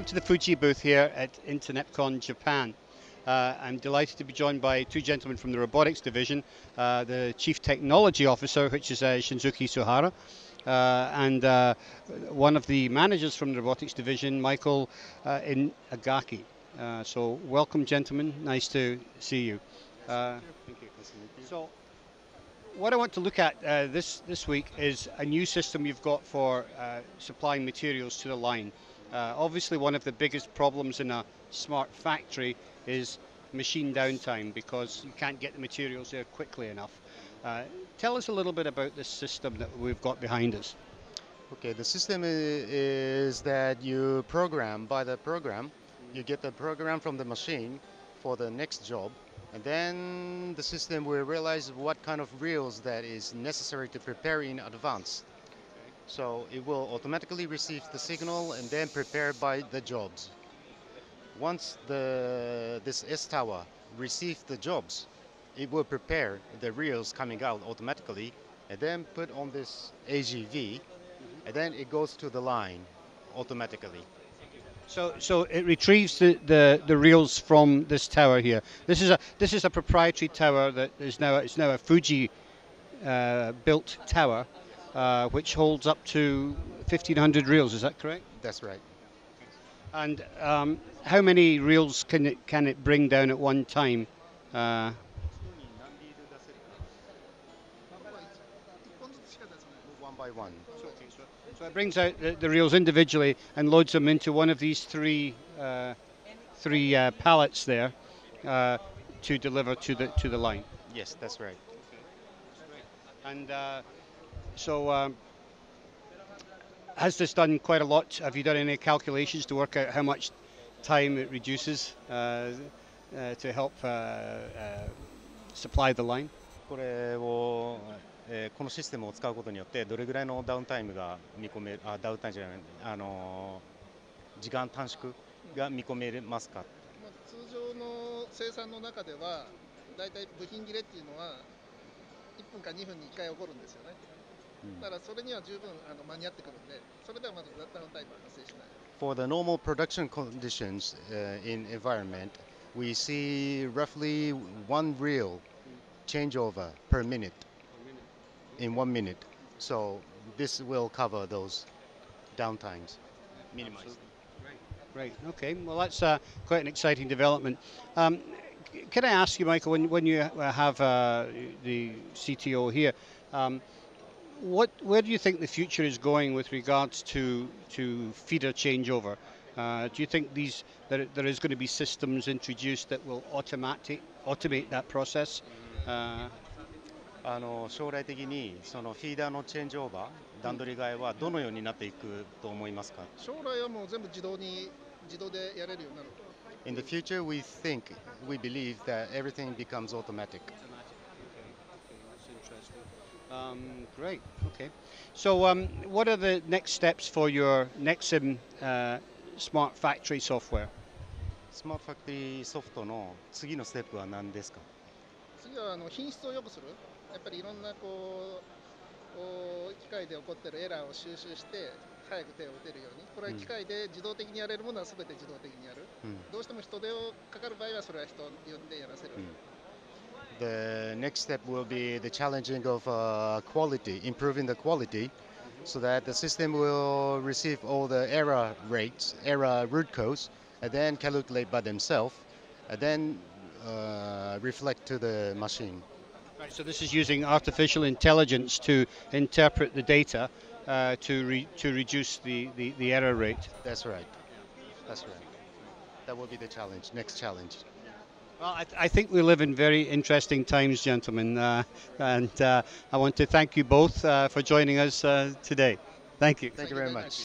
welcome to the Fuji booth here at Internepcon Japan. I'm delighted to be joined by two gentlemen from the robotics division, the Chief Technology Officer, which is Shinzuki Suhara, and one of the managers from the robotics division, Michael Inagaki. So welcome, gentlemen, nice to see you. Thank you. So what I want to look at this week is a new system you've got for supplying materials to the line. Obviously one of the biggest problems in a smart factory is machine downtime because you can't get the materials there quickly enough. Tell us a little bit about this system that we've got behind us. Okay, the system is that you program by the program. You get the program from the machine for the next job, and then the system will realize what kind of reels that is necessary to prepare in advance. So it will automatically receive the signal and then prepare by the jobs. Once this S-Tower receives the jobs, it will prepare the reels coming out automatically and then put on this AGV, and then it goes to the line automatically. So it retrieves the reels from this tower here. This is a proprietary tower that is now a Fuji built tower, which holds up to 1,500 reels. Is that correct? That's right. And how many reels can it bring down at one time? One by one. So it brings out the reels individually and loads them into one of these three pallets there to deliver to the line. Yes, that's right. And has this done quite a lot? Have you done any calculations to work out how much time it reduces to help supply the line? このシステムを使うことによってどれぐらいのダウンタイムが見込める、ダウンタイムじゃない、時間短縮が見込めますか？通常の生産の中ではだいたい部品切れっていうのは1分か2分に1回起こるんですよね。だからそれには十分間に合ってくるんで、それではまずダウンタイムは発生しない。For the normal production conditions in environment, we see roughly one reel changeover per minute. In 1 minute, so this will cover those downtimes, minimized. Great. Okay. Well, that's quite an exciting development. Can I ask you, Michael, when you have the CTO here, where do you think the future is going with regards to feeder changeover? Do you think there is going to be systems introduced that will automate that process? 将来的にそのフィーダーのチェンジオーバー段取り替えはどのようになっていくと思いますか？将来はもう全部自動でやれるようになる。In the future, we believe that everything becomes automatic. Great. Okay. So, what are the next steps for your Nexum smart factory software? Smart factory softwareの次のステップは何ですか？次は品質を良くする。 やっぱりいろんなこう機械で起こっているエラーを収集して早く手を打てるようにこれは機械で自動的にやれるものは全て自動的にやる、どうしても人手をかかる場合はそれは人を呼んでやらせる。 The next step will be the challenging of quality, improving the quality so that the system will receive all the error rates, error root codes, and then calculate by themselves, and then reflect to the machine. Right, so this is using artificial intelligence to interpret the data to reduce the error rate. That's right. That's right. That will be the challenge. Next challenge. Well, I think we live in very interesting times, gentlemen, and I want to thank you both for joining us today. Thank you. Thank you very much.